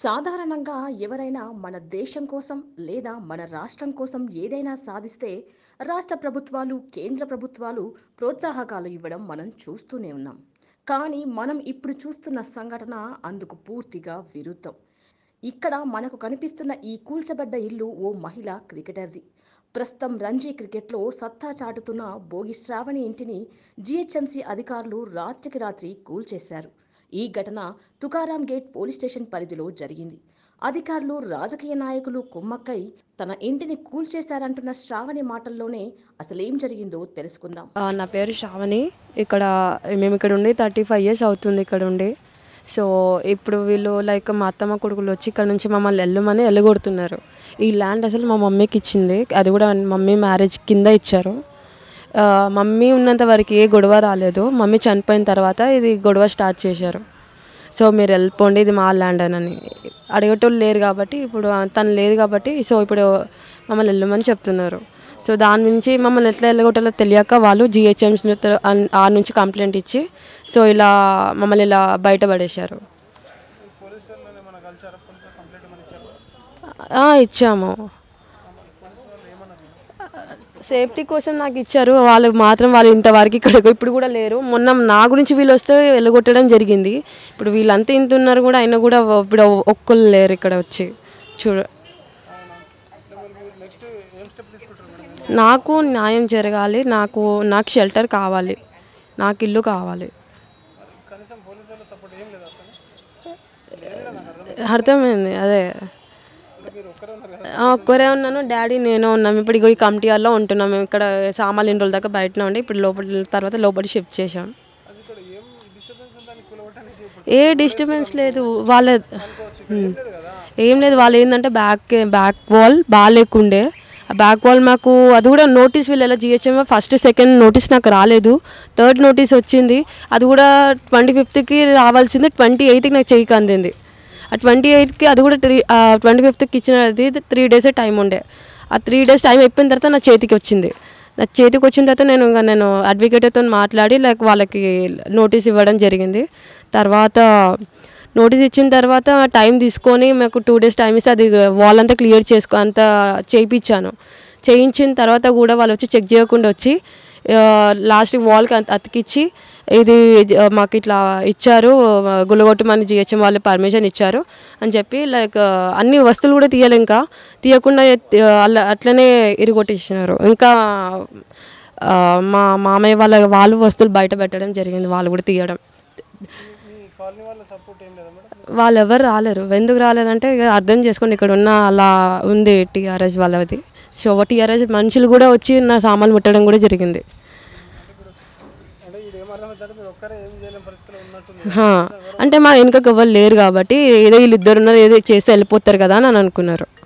సాధారణంగా ఎవరైనా మన దేశం కోసం లేదా మన రాష్ట్రం కోసం ఏదైనా సాధిస్తే రాష్ట్ర ప్రభుత్వాలు, కేంద్ర ప్రభుత్వాలు ప్రోత్సాహకాలు ఇవ్వడం మనం చూస్తూనే ఉన్నాం. కానీ మనం ఇప్పుడు చూస్తున్న సంఘటన అందుకు పూర్తిగా విరుద్ధం. ఇక్కడ మనకు కనిపిస్తున్న ఈ కూల్చబడ్డ ఇల్లు ఓ మహిళా క్రికెటర్ది. ప్రస్తుతం రంజీ క్రికెట్లో సత్తా చాటుతున్న భోగి శ్రావణి ఇంటిని GHMC అధికారులు రాత్రికి రాత్రి కూల్చేశారు. ఈ ఘటన తుకారాం గేట్ పోలీస్ స్టేషన్ పరిధిలో జరిగింది. అధికారులు, రాజకీయ నాయకులు కుమ్మక్కై తన ఇంటిని కూల్చేశారంటున్న శ్రావణి మాటల్లోనే అసలేం జరిగిందో తెలుసుకుందాం. నా పేరు శ్రావణి. మేము ఇక్కడ ఉండి 35 years అవుతుంది ఇక్కడ ఉండి. సో ఇప్పుడు వీళ్ళు మా అత్తమ్మ కొడుకులు వచ్చి ఇక్కడ నుంచి మమ్మల్ని ఎల్లమని ఎల్లగొడుతున్నారు. ఈ ల్యాండ్ అసలు మా మమ్మీకి ఇచ్చింది, అది కూడా మమ్మీ మ్యారేజ్ కింద ఇచ్చారు. మమ్మీ ఉన్నంత వరకు ఏ గొడవ రాలేదు, మమ్మీ చనిపోయిన తర్వాత ఇది గొడవ స్టార్ట్ చేశారు. సో మీరు వెళ్ళిపోండి, ఇది మా ల్యాండ్ అని అడిగేటోళ్ళు లేరు కాబట్టి, ఇప్పుడు తను లేదు కాబట్టి, సో ఇప్పుడు మమ్మల్ని వెళ్ళమని చెప్తున్నారు. సో దాని నుంచి మమ్మల్ని ఎట్లా వెళ్ళగొట్టాలో తెలియక వాళ్ళు GHMC ఆ నుంచి కంప్లైంట్ ఇచ్చి సో ఇలా మమ్మల్ని ఇలా బయటపడేశారు. ఇచ్చాము, సేఫ్టీ కోసం నాకు ఇచ్చారు. వాళ్ళు మాత్రం వాళ్ళు ఇంతవరకు ఇక్కడికి ఇప్పుడు కూడా లేరు. మొన్న నా గురించి వీళ్ళు వస్తే వెళ్ళగొట్టడం జరిగింది. ఇప్పుడు వీళ్ళంతా ఇంత ఉన్నారు కూడా, అయినా కూడా ఇప్పుడు ఒక్కళ్ళు లేరు ఇక్కడ వచ్చి చూడ. నాకు న్యాయం జరగాలి, నాకు షెల్టర్ కావాలి, నాకు ఇల్లు కావాలి. అర్థమైంది. అదే ఒక్కరే ఉన్నాను, డాడీ నేను ఉన్నాము. ఇప్పుడు ఈ కమిటీలో ఉంటున్నాం మేము. ఇక్కడ సామాన్లు ఇన్ని రోజుల దాకా బయటనే ఉండి ఇప్పుడు లోపల తర్వాత లోపల షిఫ్ట్ చేసాం. ఏ డిస్టర్బెన్స్ లేదు, వాళ్ళ ఏం లేదు. వాళ్ళు ఏంటంటే బ్యాక్ వాల్ బాగాలేకుండే, ఆ బ్యాక్ వాల్ మాకు అది కూడా నోటీస్ వీళ్ళ GHM ఫస్ట్ సెకండ్ నోటీస్ నాకు రాలేదు, థర్డ్ నోటీస్ వచ్చింది. అది కూడా 25th రావాల్సింది, 28th నాకు చెయ్యికి అందింది. ఆ 28th అది కూడా 25th ఇచ్చినది 3 days టైం ఉండే. ఆ 3 days టైం అయిపోయిన తర్వాత నా చేతికి వచ్చింది. నా చేతికి వచ్చిన తర్వాత నేను అడ్వకేట్తో మాట్లాడి వాళ్ళకి నోటీస్ ఇవ్వడం జరిగింది. తర్వాత నోటీస్ ఇచ్చిన తర్వాత టైం తీసుకొని మాకు 2 days టైం ఇస్తే అది వాల్ అంతా క్లియర్ చేసుకో అంతా చేయించాను. చేయించిన తర్వాత కూడా వాళ్ళు వచ్చి చెక్ చేయకుండా వచ్చి లాస్ట్ వాల్కి అతికిచ్చి ఇది మాకు ఇట్లా ఇచ్చారు, గుల్లగొట్టమని GHM వాళ్ళు పర్మిషన్ ఇచ్చారు అని చెప్పి అన్ని వస్తువులు కూడా తీయాలి. ఇంకా తీయకుండా అట్లనే ఇరగొట్టించినారు. ఇంకా మా మామయ్య వాళ్ళు వస్తువులు బయట పెట్టడం జరిగింది, వాళ్ళు కూడా తీయడం. వాళ్ళు ఎవరు రాలేరు. ఎందుకు రాలేదంటే అర్థం చేసుకోండి, ఇక్కడ ఉన్న అలా ఉంది TRS వాళ్ళది. సో TRS మనుషులు కూడా వచ్చి నా సామాన్లు ముట్టడం కూడా జరిగింది. అంటే మా వెనుకకు ఎవరు లేరు కాబట్టి ఏదో వీళ్ళిద్దరు ఉన్నారు, ఏదో చేస్తే వెళ్ళిపోతారు కదా అని అనుకున్నారు.